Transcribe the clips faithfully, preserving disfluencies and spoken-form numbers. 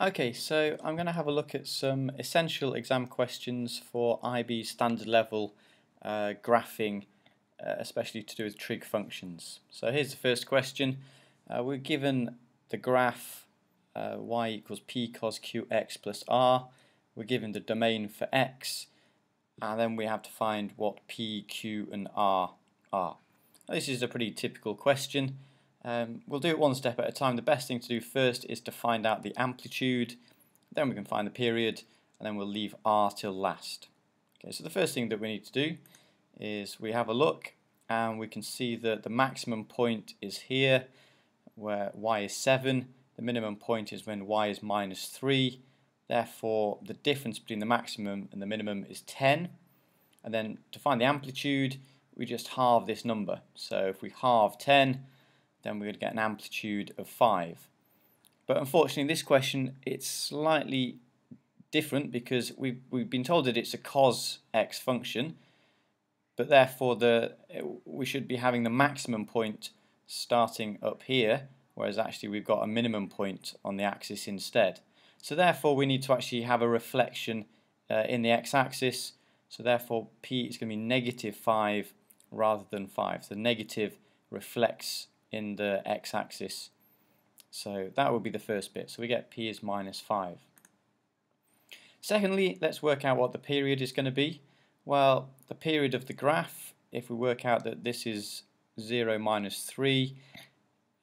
Okay, so I'm going to have a look at some essential exam questions for I B standard level uh, graphing, uh, especially to do with trig functions. So here's the first question. Uh, we're given the graph uh, y equals p cos qx plus r. We're given the domain for x, and then we have to find what p, q and r are. Now, this is a pretty typical question. Um, we'll do it one step at a time. The best thing to do first is to find out the amplitude, then we can find the period, and then we'll leave R till last. Okay, so the first thing that we need to do is we have a look, and we can see that the maximum point is here where y is seven, the minimum point is when y is minus three, therefore the difference between the maximum and the minimum is ten, and then to find the amplitude we just halve this number. So if we halve ten, then we would get an amplitude of five. But unfortunately in this question it's slightly different, because we've, we've been told that it's a cos x function, but therefore the we should be having the maximum point starting up here, whereas actually we've got a minimum point on the axis instead. So therefore we need to actually have a reflection uh, in the x-axis, so therefore p is going to be negative five rather than five. So negative reflects in the x-axis, so that would be the first bit, so we get p is minus five. Secondly, let's work out what the period is going to be. Well, the period of the graph, if we work out that this is zero minus three,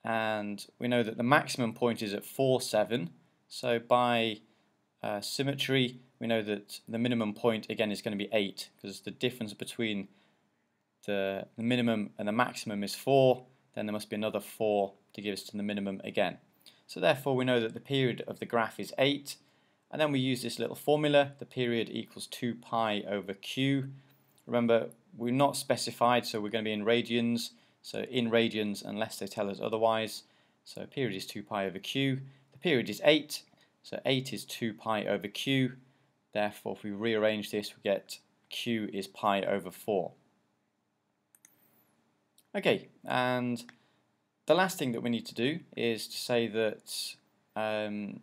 and we know that the maximum point is at four, seven, so by uh, symmetry we know that the minimum point again is going to be eight, because the difference between the, the minimum and the maximum is four, then there must be another four to give us to the minimum again. So therefore we know that the period of the graph is eight, and then we use this little formula, the period equals two pi over q. Remember, we're not specified, so we're going to be in radians, so in radians unless they tell us otherwise. So period is two pi over q, the period is eight, so eight is two pi over q, therefore if we rearrange this we get q is pi over four. Okay, and the last thing that we need to do is to say that, um,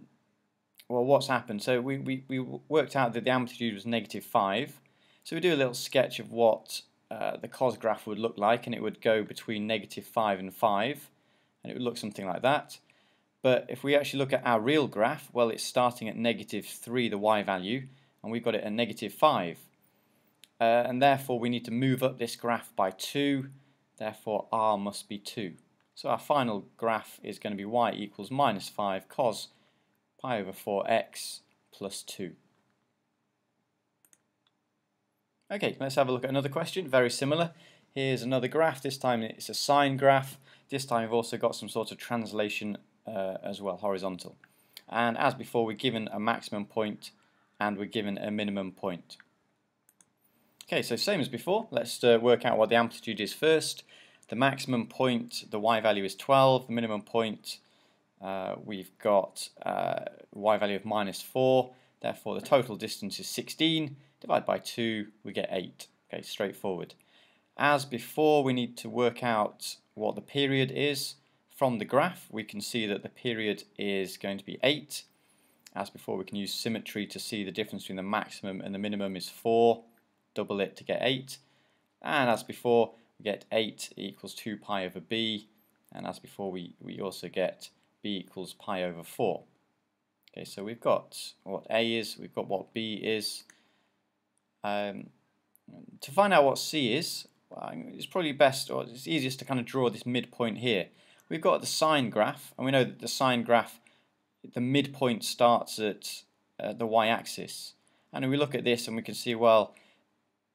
well, what's happened? So we, we, we worked out that the amplitude was negative five, so we do a little sketch of what uh, the cos graph would look like, and it would go between negative five and five, and it would look something like that. But if we actually look at our real graph, well, it's starting at negative three, the y value, and we've got it at negative five, uh, and therefore we need to move up this graph by two, therefore r must be two. So our final graph is going to be y equals minus five cos pi over four x plus two. Okay, let's have a look at another question, very similar. Here's another graph, this time it's a sine graph, this time we've also got some sort of translation uh, as well, horizontal. And as before we're given a maximum point and we're given a minimum point. Okay, so same as before, let's uh, work out what the amplitude is first. The maximum point, the y value is twelve, the minimum point, uh, we've got uh, y value of minus four, therefore the total distance is sixteen, divided by two, we get eight. Okay, straightforward. As before, we need to work out what the period is. From the graph, we can see that the period is going to be eight. As before, we can use symmetry to see the difference between the maximum and the minimum is four. Double it to get eight, and as before we get eight equals two pi over b, and as before we, we also get b equals pi over four. Okay, so we've got what a is, we've got what b is. Um, to find out what c is, it's probably best, or it's easiest to kind of draw this midpoint here. We've got the sine graph, and we know that the sine graph, the midpoint starts at uh, the y-axis, and if we look at this and we can see, well,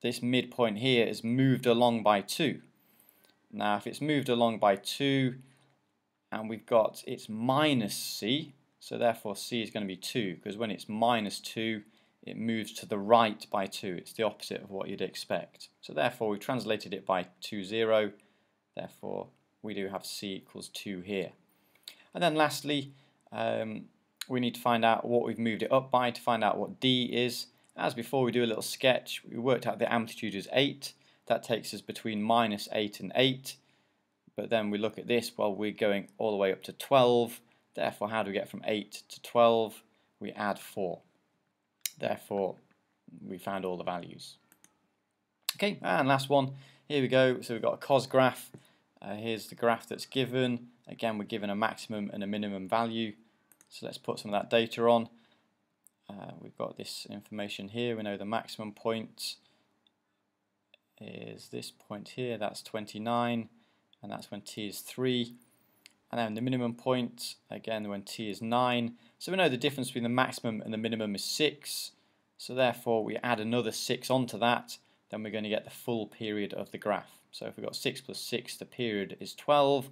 this midpoint here is moved along by two. Now if it's moved along by two and we've got it's minus c, so therefore c is going to be two, because when it's minus two it moves to the right by two, it's the opposite of what you'd expect. So therefore we translated it by two, zero, therefore we do have c equals two here. And then lastly um, we need to find out what we've moved it up by to find out what d is. As before, we do a little sketch. We worked out the amplitude is eight. That takes us between minus eight and eight. But then we look at this, well, we're going all the way up to twelve. Therefore, how do we get from eight to twelve? we add four. Therefore, we found all the values. Okay, and last one. Here we go. So we've got a cos graph. Uh, here's the graph that's given. Again, we're given a maximum and a minimum value. So let's put some of that data on. Uh, we've got this information here. We know the maximum point is this point here. That's twenty-nine, and that's when t is three. And then the minimum point, again, when t is nine. So we know the difference between the maximum and the minimum is six. So therefore, we add another six onto that. Then we're going to get the full period of the graph. So if we've got six plus six, the period is twelve.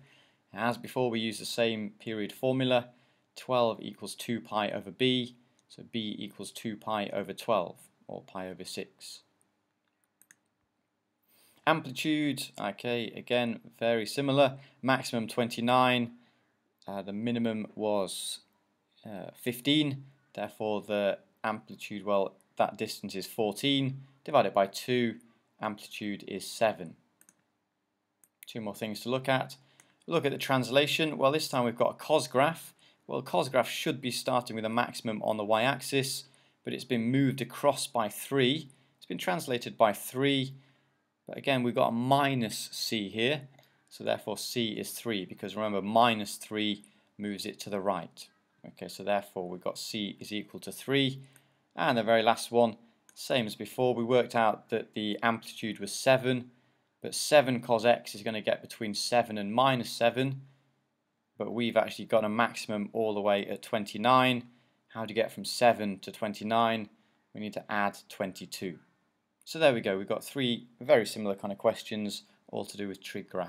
As before, we use the same period formula. twelve equals two pi over b. So b equals two pi over twelve, or pi over six. Amplitude, okay, again, very similar. Maximum twenty-nine, uh, the minimum was uh, fifteen. Therefore, the amplitude, well, that distance is fourteen. Divided by two, amplitude is seven. Two more things to look at. Look at the translation. Well, this time we've got a cos graph. Well, cos graph should be starting with a maximum on the y-axis, but it's been moved across by three. It's been translated by three, but again, we've got a minus c here, so therefore c is three, because remember, minus three moves it to the right. Okay, so therefore we've got c is equal to three. And the very last one, same as before, we worked out that the amplitude was seven, but seven cos x is going to get between seven and minus seven. But we've actually got a maximum all the way at twenty-nine. How do you get from seven to twenty-nine? We need to add twenty-two. So there we go, we've got three very similar kind of questions, all to do with trig graphs.